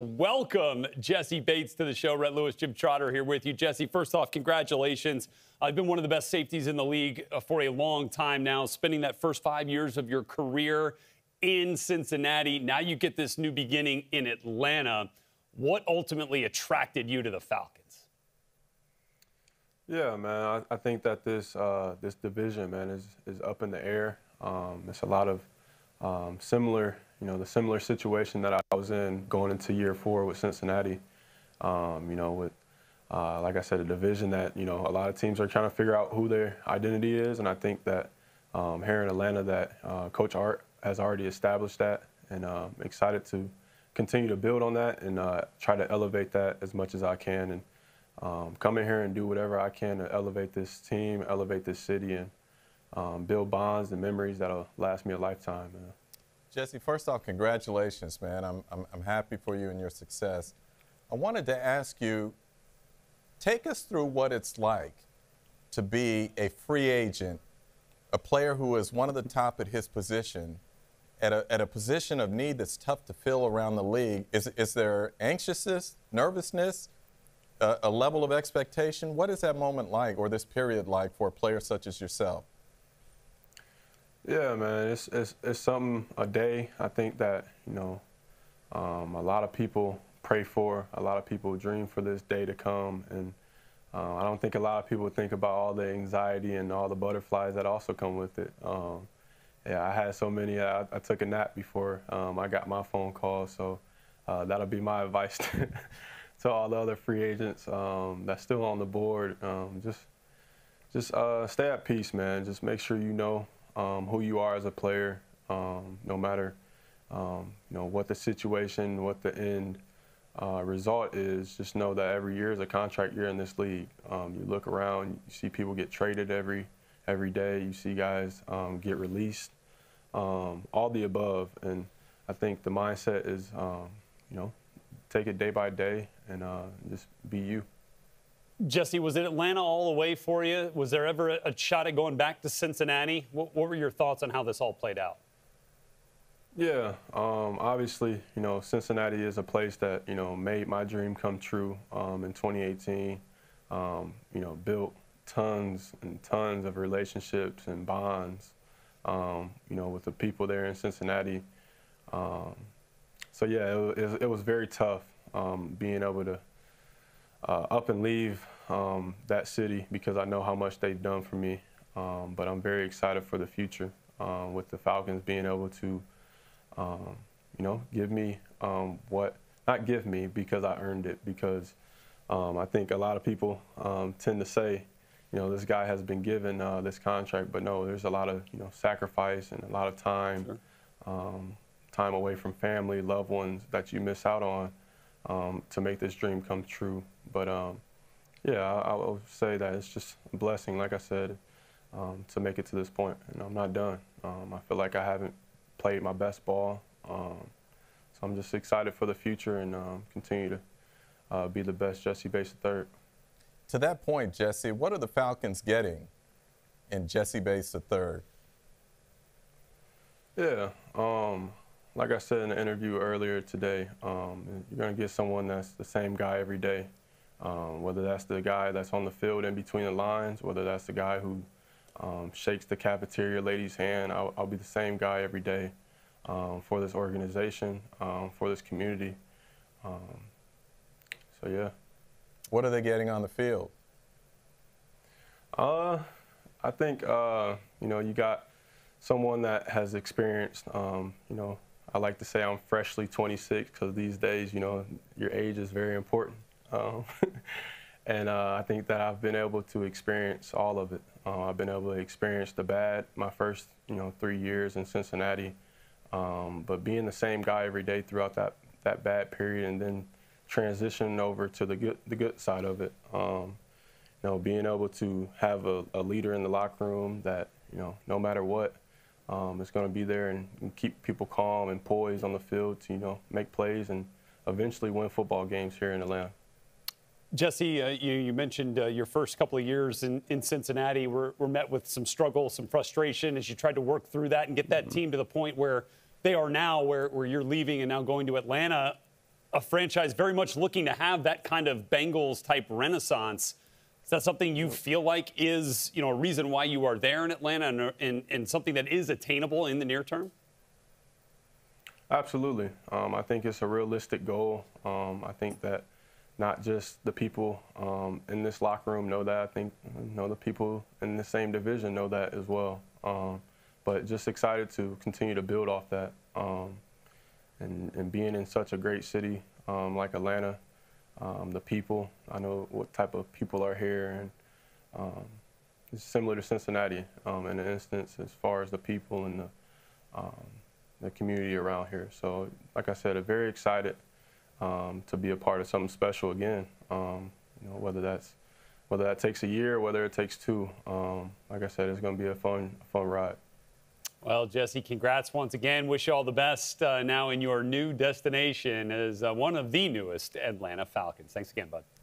Welcome, Jessie Bates, to the show. Rhett Lewis, Jim Trotter here with you. Jessie, first off, congratulations. I've been one of the best safeties in the league for a long time now, spending that first 5 years of your career in Cincinnati. Now you get this new beginning in Atlanta. What ultimately attracted you to the Falcons? Yeah, man, I think that this division, man, is up in the air. It's a lot of similar, the similar situation that I was in going into year 4 with Cincinnati. With, like I said, a division that, a lot of teams are trying to figure out who their identity is. And I think that here in Atlanta that Coach Art has already established that, and I'm excited to continue to build on that and try to elevate that as much as I can, and come in here and do whatever I can to elevate this team, elevate this city, and build bonds and memories that'll last me a lifetime. Man. Jessie, first off, congratulations, man. I'm happy for you and your success. I wanted to ask you, take us through what it's like to be a free agent, a player who is one of the top at his position, at a position of need that's tough to fill around the league. Is there anxiousness, nervousness, a level of expectation? What is that moment like, or this period like, for a player such as yourself? Yeah, man, it's something a day. I think that, a lot of people pray for, a lot of people dream for this day to come. And I don't think a lot of people think about all the anxiety and all the butterflies that also come with it. Yeah, I had so many, I took a nap before I got my phone call. So that'll be my advice to all the other free agents that's still on the board. Just stay at peace, man. Just make sure you know who you are as a player, no matter what the situation, what the end result is. Just know that every year is a contract year in this league. You look around, you see people get traded every day. You see guys get released, all the above. And I think the mindset is, take it day by day and just be you. Jessie, was it Atlanta all the way for you? Was there ever a shot at going back to Cincinnati? What were your thoughts on how this all played out? Yeah, obviously, Cincinnati is a place that, made my dream come true in 2018. Built tons and tons of relationships and bonds, with the people there in Cincinnati. So, yeah, it was very tough being able to up and leave that city, because I know how much they've done for me. But I'm very excited for the future with the Falcons being able to, give me not give me, because I earned it, because I think a lot of people tend to say, this guy has been given this contract, but no, there's a lot of, sacrifice and a lot of time, sure. Time away from family, loved ones that you miss out on to make this dream come true. But, yeah, I will say that it's just a blessing, like I said, to make it to this point. And I'm not done. I feel like I haven't played my best ball. So I'm just excited for the future and continue to be the best Jessie Bates III. To that point, Jessie, what are the Falcons getting in Jessie Bates III? Yeah. Like I said in the interview earlier today, you're going to get someone that's the same guy every day, whether that's the guy that's on the field in between the lines, whether that's the guy who shakes the cafeteria lady's hand. I'll be the same guy every day for this organization, for this community. So, yeah. What are they getting on the field? I think, you got someone that has experienced, I like to say I'm freshly 26, because these days, your age is very important. And I think that I've been able to experience all of it. I've been able to experience the bad my first, 3 years in Cincinnati. But being the same guy every day throughout that bad period, and then transitioning over to the good side of it. Being able to have a leader in the locker room that, no matter what, it's going to be there and keep people calm and poised on the field to, make plays and eventually win football games here in Atlanta. Jessie, you mentioned your first couple of years in Cincinnati were met with some struggle, some frustration as you tried to work through that and get that team to the point where they are now, where you're leaving and now going to Atlanta. a franchise very much looking to have that kind of Bengals-type renaissance. Is that something you feel like is, you know, a reason why you are there in Atlanta and something that is attainable in the near term? Absolutely. I think it's a realistic goal. I think that not just the people in this locker room know that. I think, you know, the people in the same division know that as well. But just excited to continue to build off that. And being in such a great city like Atlanta, the people, I know what type of people are here. And it's similar to Cincinnati in an instance as far as the people and the community around here. So, like I said, I'm very excited to be a part of something special again. You know, whether that takes a year, whether it takes two. Like I said, it's going to be a fun ride. Well, Jessie, congrats once again. Wish you all the best now in your new destination as one of the newest Atlanta Falcons. Thanks again, bud.